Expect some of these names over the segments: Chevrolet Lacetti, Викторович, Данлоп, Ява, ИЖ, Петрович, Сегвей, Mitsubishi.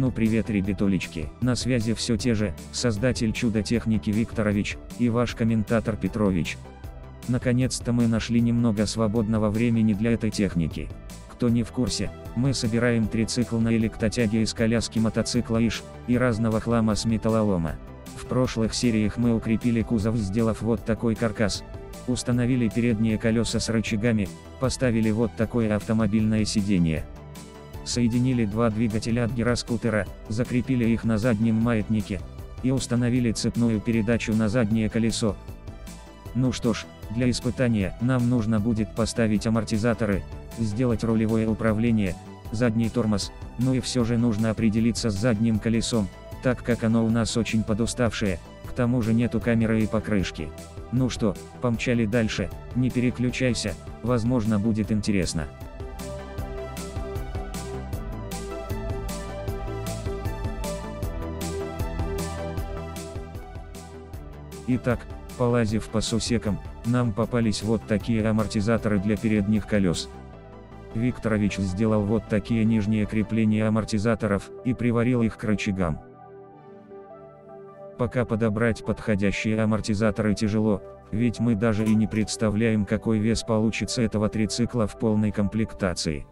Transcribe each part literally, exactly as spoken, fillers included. Ну привет, ребятулечки, на связи все те же, создатель чудо техники Викторович, и ваш комментатор Петрович. Наконец-то мы нашли немного свободного времени для этой техники. Кто не в курсе, мы собираем трицикл на электротяге из коляски, мотоцикла ИЖ, и разного хлама с металлолома. В прошлых сериях мы укрепили кузов, сделав вот такой каркас. Установили передние колеса с рычагами, поставили вот такое автомобильное сиденье. Соединили два двигателя от гироскутера, закрепили их на заднем маятнике, и установили цепную передачу на заднее колесо. Ну что ж, для испытания нам нужно будет поставить амортизаторы, сделать рулевое управление, задний тормоз, ну и все же нужно определиться с задним колесом, так как оно у нас очень подуставшее, к тому же нету камеры и покрышки. Ну что, помчали дальше, не переключайся, возможно будет интересно. Итак, полазив по сусекам, нам попались вот такие амортизаторы для передних колес. Викторович сделал вот такие нижние крепления амортизаторов и приварил их к рычагам. Пока подобрать подходящие амортизаторы тяжело, ведь мы даже и не представляем, какой вес получится этого трицикла в полной комплектации.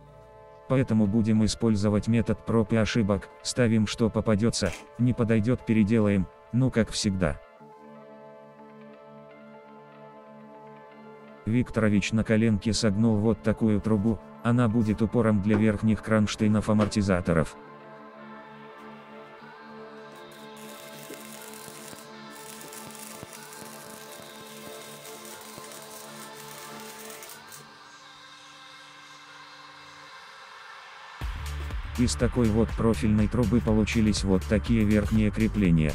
Поэтому будем использовать метод проб и ошибок, ставим что попадется, не подойдет — переделаем, ну как всегда. Викторович на коленке согнул вот такую трубу, она будет упором для верхних кронштейнов амортизаторов. Из такой вот профильной трубы получились вот такие верхние крепления.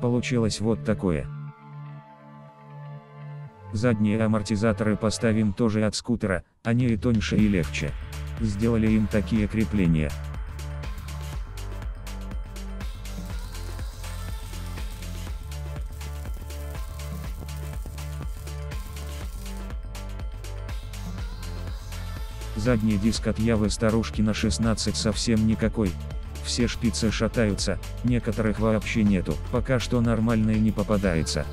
Получилось вот такое. Задние амортизаторы поставим тоже от скутера, они и тоньше, и легче. Сделали им такие крепления. Задний диск от Явы старушки на шестнадцать совсем никакой. Все шпицы шатаются, некоторых вообще нету, пока что нормальные не попадается.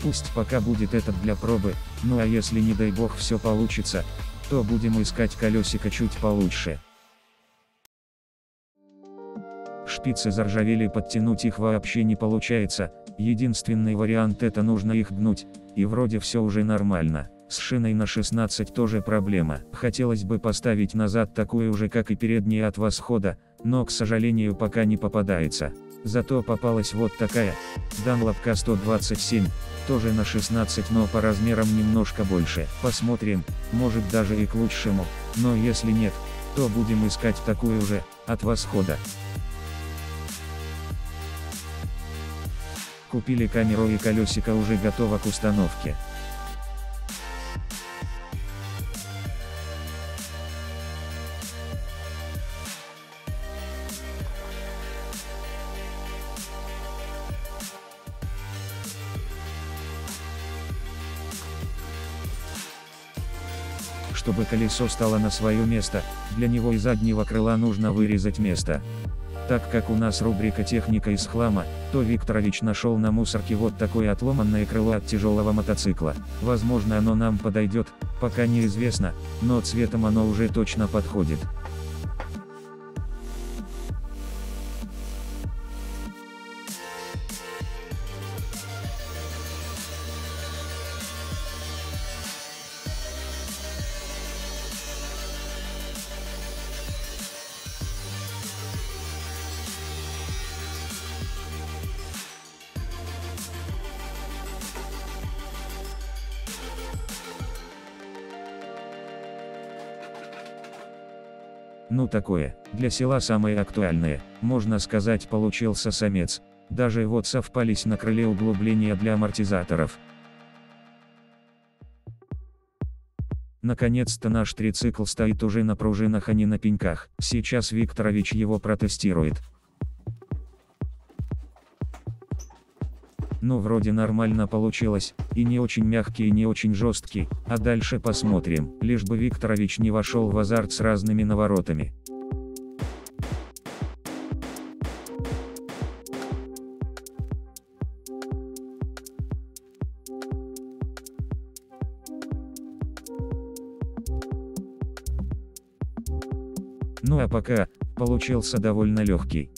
Пусть пока будет этот для пробы, ну а если не дай бог все получится, то будем искать колесико чуть получше. Шпицы заржавели, подтянуть их вообще не получается, единственный вариант — это нужно их гнуть, и вроде все уже нормально. С шиной на шестнадцать тоже проблема. Хотелось бы поставить назад такую же, как и передние от восхода, но, к сожалению, пока не попадается. Зато попалась вот такая. Данлопка сто двадцать семь, тоже на шестнадцать, но по размерам немножко больше. Посмотрим, может даже и к лучшему, но если нет, то будем искать такую же, от восхода. Купили камеру, и колесико уже готово к установке. Чтобы колесо стало на свое место, для него из заднего крыла нужно вырезать место. Так как у нас рубрика «Техника из хлама», то Викторович нашел на мусорке вот такое отломанное крыло от тяжелого мотоцикла. Возможно, оно нам подойдет, пока неизвестно, но цветом оно уже точно подходит. Ну такое, для села самое актуальное, можно сказать, получился самец. Даже вот совпались на крыле углубления для амортизаторов. Наконец-то наш трицикл стоит уже на пружинах, а не на пеньках. Сейчас Викторович его протестирует. Ну, вроде нормально получилось, и не очень мягкий, и не очень жесткий, а дальше посмотрим, лишь бы Викторович не вошел в азарт с разными наворотами. Ну а пока, получился довольно легкий.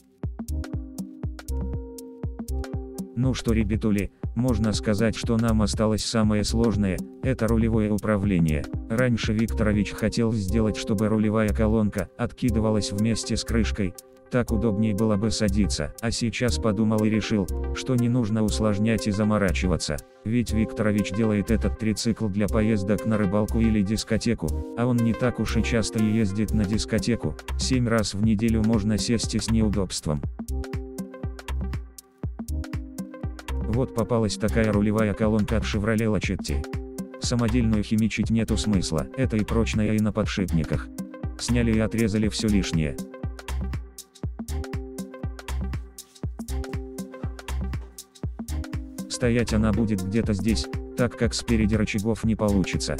Ну что, ребятули, можно сказать, что нам осталось самое сложное, это рулевое управление. Раньше Викторович хотел сделать, чтобы рулевая колонка откидывалась вместе с крышкой, так удобнее было бы садиться. А сейчас подумал и решил, что не нужно усложнять и заморачиваться, ведь Викторович делает этот трицикл для поездок на рыбалку или дискотеку, а он не так уж и часто ездит на дискотеку, семь раз в неделю можно сесть и с неудобством. Вот попалась такая рулевая колонка от Chevrolet Lacetti. Самодельную химичить нету смысла, это и прочная, и на подшипниках. Сняли и отрезали все лишнее. Стоять она будет где-то здесь, так как спереди рычагов не получится.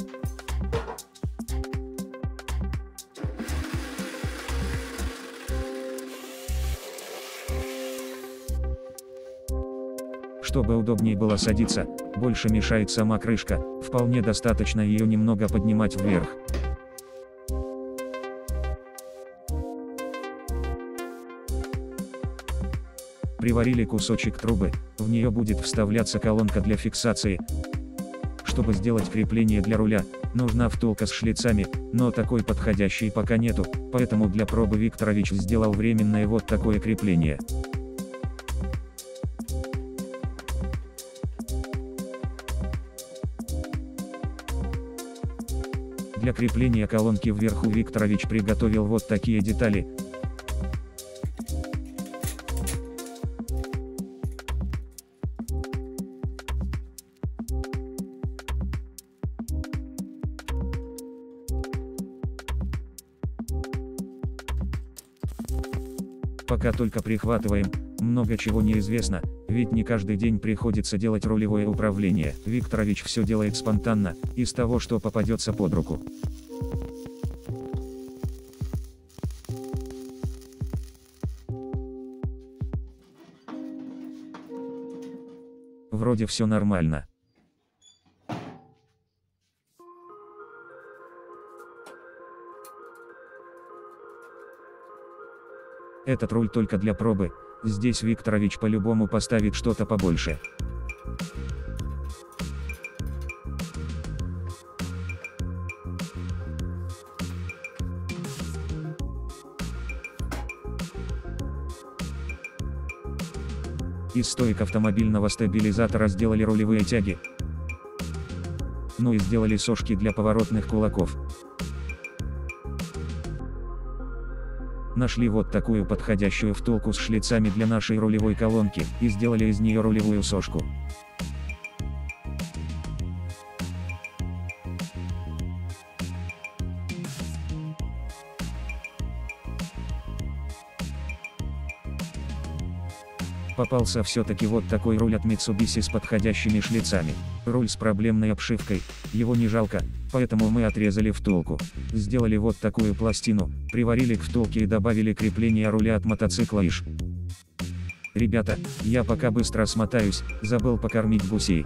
Чтобы удобнее было садиться, больше мешает сама крышка, вполне достаточно ее немного поднимать вверх. Приварили кусочек трубы, в нее будет вставляться колонка для фиксации. Чтобы сделать крепление для руля, нужна втулка с шлицами, но такой подходящей пока нету, поэтому для пробы Викторович сделал временное вот такое крепление. Для крепления колонки вверху Викторович приготовил вот такие детали. Пока только прихватываем, много чего неизвестно, ведь не каждый день приходится делать рулевое управление. Викторович все делает спонтанно, из того, что попадется под руку. Вроде все нормально. Этот руль только для пробы, здесь Викторович по-любому поставит что-то побольше. Из стоек автомобильного стабилизатора сделали рулевые тяги. Ну и сделали сошки для поворотных кулаков. Нашли вот такую подходящую втулку с шлицами для нашей рулевой колонки, и сделали из нее рулевую сошку. Попался все-таки вот такой руль от Mitsubishi с подходящими шлицами. Руль с проблемной обшивкой, его не жалко, поэтому мы отрезали втулку. Сделали вот такую пластину, приварили к втулке и добавили крепление руля от мотоцикла ИЖ. Ребята, я пока быстро смотаюсь, забыл покормить гусей.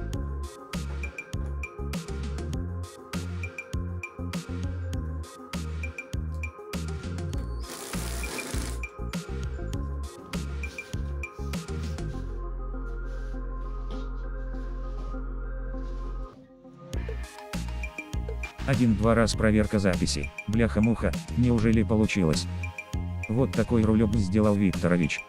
Один-два раз проверка записи. Бляха-муха, неужели получилось? Вот такой рулёк сделал Викторович.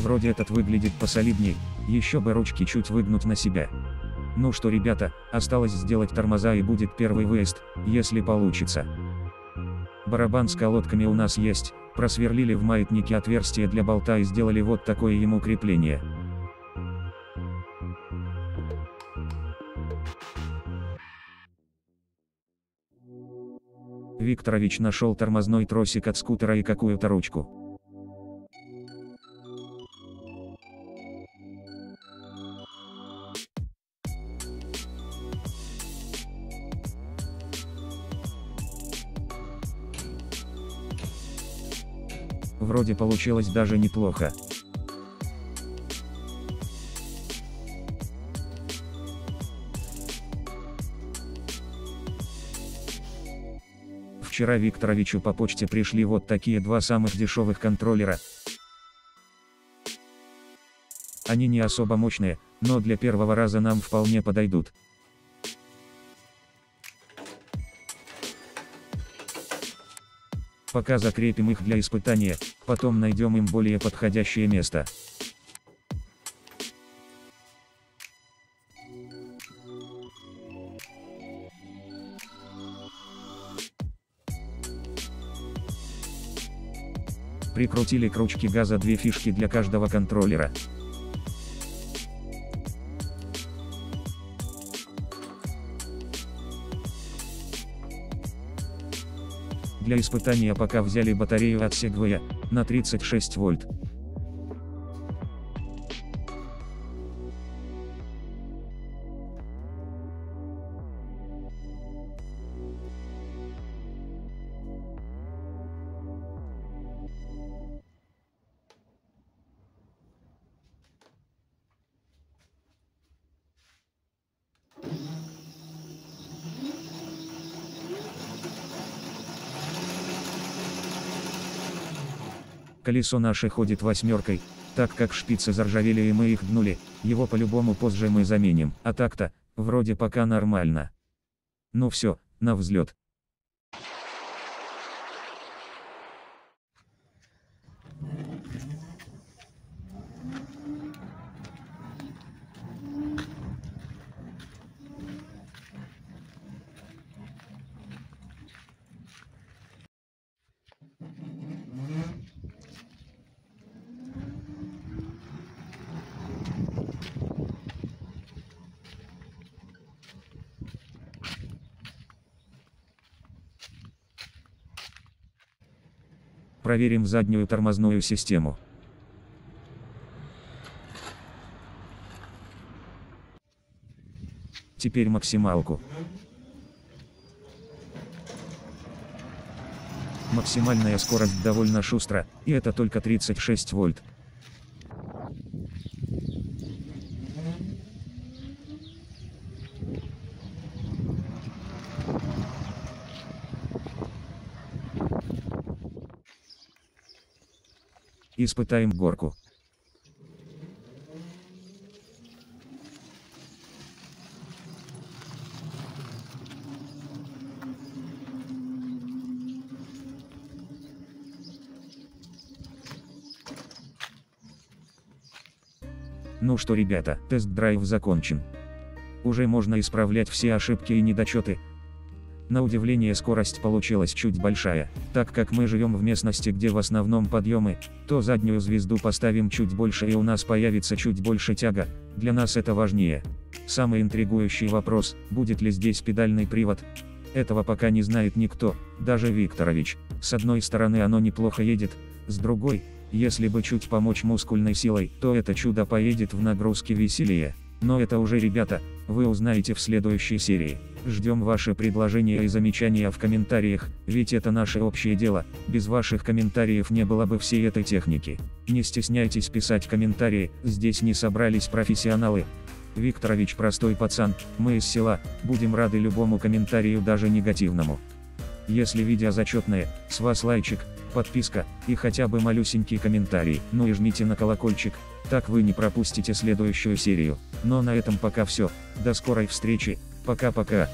Вроде этот выглядит посолидней, еще бы ручки чуть выгнуть на себя. Ну что, ребята, осталось сделать тормоза, и будет первый выезд, если получится. Барабан с колодками у нас есть, просверлили в маятнике отверстие для болта и сделали вот такое ему крепление. Викторович нашел тормозной тросик от скутера и какую-то ручку. Вроде получилось даже неплохо. Вчера Викторовичу по почте пришли вот такие два самых дешевых контроллера. Они не особо мощные, но для первого раза нам вполне подойдут. Пока закрепим их для испытания, потом найдем им более подходящее место. Прикрутили к ручке газа две фишки для каждого контроллера. Для испытания пока взяли батарею от Сегвея на тридцать шесть вольт. Колесо наше ходит восьмеркой, так как шпицы заржавели и мы их гнули, его по-любому позже мы заменим, а так-то, вроде пока нормально. Ну все, на взлет. Проверим заднюю тормозную систему. Теперь максималку. Максимальная скорость довольно шустра, и это только тридцать шесть вольт. Испытаем горку. Ну что, ребята, тест-драйв закончен. Уже можно исправлять все ошибки и недочеты. На удивление, скорость получилась чуть большая, так как мы живем в местности, где в основном подъемы, то заднюю звезду поставим чуть больше и у нас появится чуть больше тяга, для нас это важнее. Самый интригующий вопрос, будет ли здесь педальный привод? Этого пока не знает никто, даже Викторович. С одной стороны оно неплохо едет, с другой, если бы чуть помочь мускульной силой, то это чудо поедет в нагрузке веселее. Но это уже, ребята, вы узнаете в следующей серии. Ждем ваши предложения и замечания в комментариях, ведь это наше общее дело, без ваших комментариев не было бы всей этой техники. Не стесняйтесь писать комментарии, здесь не собрались профессионалы. Викторович простой пацан, мы из села, будем рады любому комментарию, даже негативному. Если видео зачетное, с вас лайчик, подписка, и хотя бы малюсенький комментарий, ну и жмите на колокольчик, так вы не пропустите следующую серию. Но на этом пока все, до скорой встречи, пока-пока.